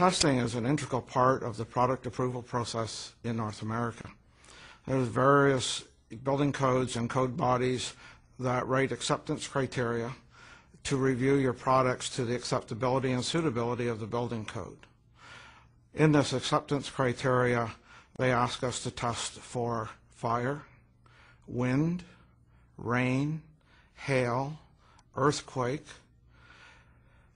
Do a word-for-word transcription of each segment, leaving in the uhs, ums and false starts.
testing is an integral part of the product approval process in North America. There's various building codes and code bodies that rate acceptance criteria to review your products to the acceptability and suitability of the building code. In this acceptance criteria, they ask us to test for fire, wind, rain, hail, earthquake,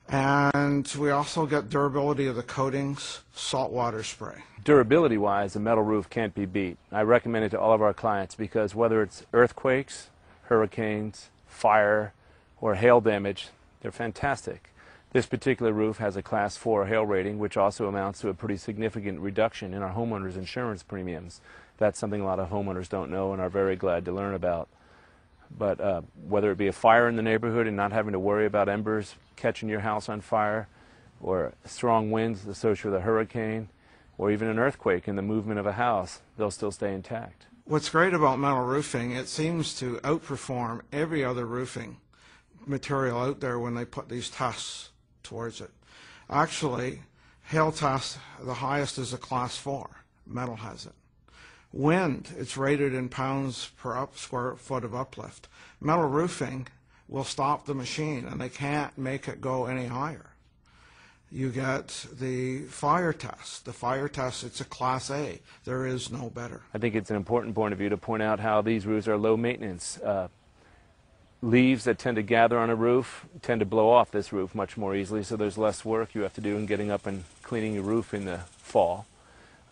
and we also get durability of the coatings, salt water spray. Durability-wise, a metal roof can't be beat. I recommend it to all of our clients because whether it's earthquakes, hurricanes, fire, or hail damage, they're fantastic. This particular roof has a class four hail rating, which also amounts to a pretty significant reduction in our homeowners' insurance premiums. That's something a lot of homeowners don't know and are very glad to learn about. But uh, whether it be a fire in the neighborhood and not having to worry about embers catching your house on fire, or strong winds associated with a hurricane, or even an earthquake and the movement of a house, they'll still stay intact. What's great about metal roofing, it seems to outperform every other roofing material out there when they put these tests towards it. Actually, hail test, the highest is a class four. Metal has it. Wind, it's rated in pounds per up square foot of uplift. Metal roofing will stop the machine, and they can't make it go any higher. You get the fire test. The fire test, it's a class A. There is no better. I think it's an important point of view to point out how these roofs are low maintenance. Uh, leaves that tend to gather on a roof tend to blow off this roof much more easily, so there's less work you have to do in getting up and cleaning your roof in the fall.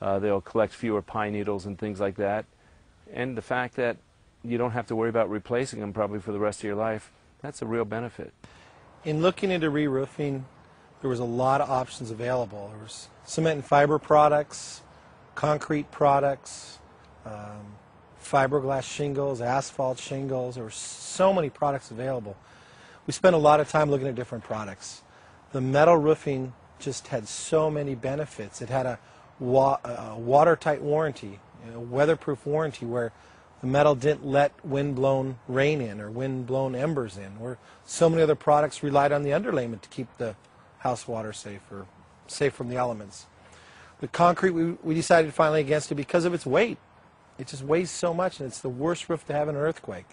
Uh, they'll collect fewer pine needles and things like that. And the fact that you don't have to worry about replacing them probably for the rest of your life, that's a real benefit. In looking into re-roofing, there was a lot of options available. There was cement and fiber products, concrete products, um, fiberglass shingles, asphalt shingles. There were so many products available. We spent a lot of time looking at different products. The metal roofing just had so many benefits. It had a Wa uh, watertight warranty, a weatherproof warranty where the metal didn't let wind-blown rain in or wind-blown embers in, where so many other products relied on the underlayment to keep the house water safe or safe from the elements. The concrete we, we decided finally against it because of its weight. It just weighs so much, and it's the worst roof to have in an earthquake.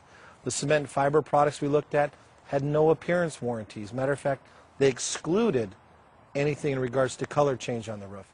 The cement and fiber products we looked at had no appearance warranties. Matter of fact, they excluded anything in regards to color change on the roof.